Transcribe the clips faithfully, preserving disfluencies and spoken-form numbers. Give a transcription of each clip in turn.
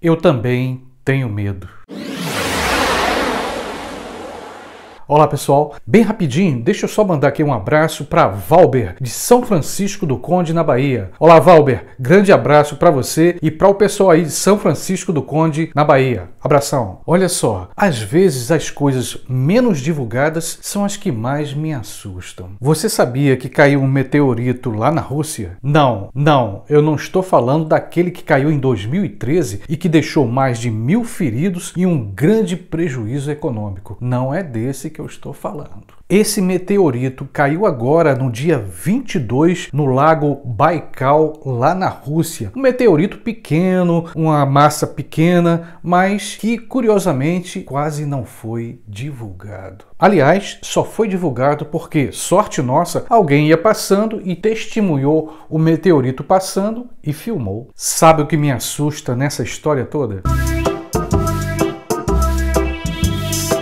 Eu também tenho medo. Olá pessoal, bem rapidinho, deixa eu só mandar aqui um abraço para Valber, de São Francisco do Conde, na Bahia. Olá Valber, grande abraço para você e para o pessoal aí de São Francisco do Conde, na Bahia. Abração. Olha só, às vezes as coisas menos divulgadas são as que mais me assustam. Você sabia que caiu um meteorito lá na Rússia? Não, não, eu não estou falando daquele que caiu em dois mil e treze e que deixou mais de mil feridos e um grande prejuízo econômico. Não é desse que que eu estou falando. Esse meteorito caiu agora no dia vinte e dois no lago Baikal, lá na Rússia. Um meteorito pequeno, uma massa pequena, mas que curiosamente quase não foi divulgado. Aliás, só foi divulgado porque, sorte nossa, alguém ia passando e testemunhou o meteorito passando e filmou. Sabe o que me assusta nessa história toda?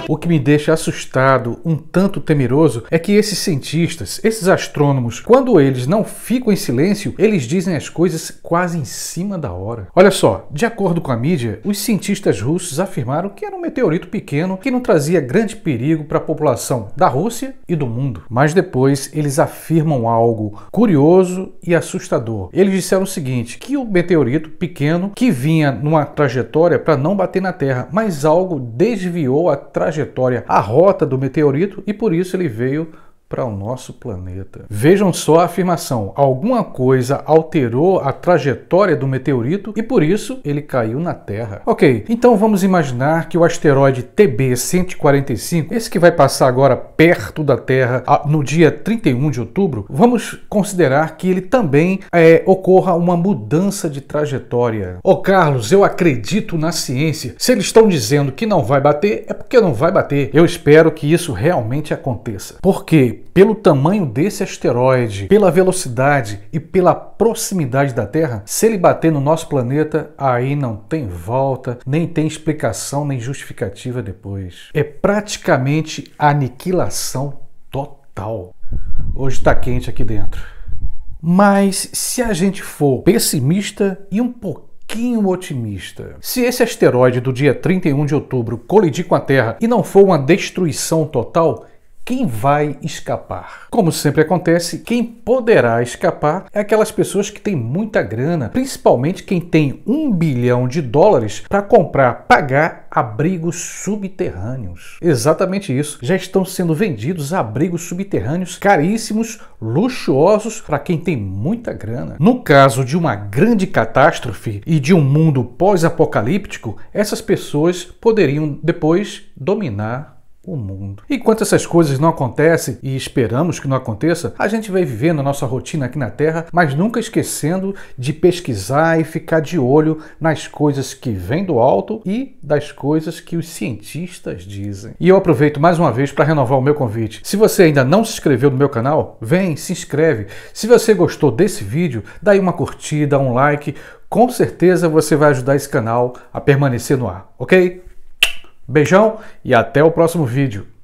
O que me deixa assustado, um tanto temeroso, é que esses cientistas, esses astrônomos, quando eles não ficam em silêncio, eles dizem as coisas quase em cima da hora. Olha só, de acordo com a mídia, os cientistas russos afirmaram que era um meteorito pequeno que não trazia grande perigo para a população da Rússia e do mundo. Mas depois eles afirmam algo curioso e assustador. Eles disseram o seguinte, que o meteorito pequeno que vinha numa trajetória para não bater na Terra, mas algo desviou a trajetória trajetória, a rota do meteorito e por isso ele veio para o nosso planeta. Vejam só a afirmação, alguma coisa alterou a trajetória do meteorito e por isso ele caiu na Terra. Ok, então vamos imaginar que o asteroide T B cento e quarenta e cinco, esse que vai passar agora perto da Terra no dia trinta e um de outubro, vamos considerar que ele também é, ocorra uma mudança de trajetória. Ô Carlos, eu acredito na ciência. Se eles estão dizendo que não vai bater, é porque não vai bater. Eu espero que isso realmente aconteça. Por quê? Pelo tamanho desse asteroide, pela velocidade e pela proximidade da Terra, se ele bater no nosso planeta, aí não tem volta, nem tem explicação, nem justificativa depois. É praticamente aniquilação total. Hoje tá quente aqui dentro. Mas se a gente for pessimista e um pouquinho otimista. Se esse asteroide do dia trinta e um de outubro colidir com a Terra e não for uma destruição total, quem vai escapar? Como sempre acontece, quem poderá escapar é aquelas pessoas que têm muita grana, principalmente quem tem um bilhão de dólares para comprar, pagar abrigos subterrâneos. Exatamente isso. Já estão sendo vendidos abrigos subterrâneos caríssimos, luxuosos para quem tem muita grana. No caso de uma grande catástrofe e de um mundo pós-apocalíptico, essas pessoas poderiam depois dominar o mundo. Enquanto essas coisas não acontecem, e esperamos que não aconteça, a gente vai vivendo a nossa rotina aqui na Terra, mas nunca esquecendo de pesquisar e ficar de olho nas coisas que vêm do alto e das coisas que os cientistas dizem. E eu aproveito mais uma vez para renovar o meu convite. Se você ainda não se inscreveu no meu canal, vem, se inscreve. Se você gostou desse vídeo, dá aí uma curtida, um like. Com certeza você vai ajudar esse canal a permanecer no ar, ok? Beijão e até o próximo vídeo.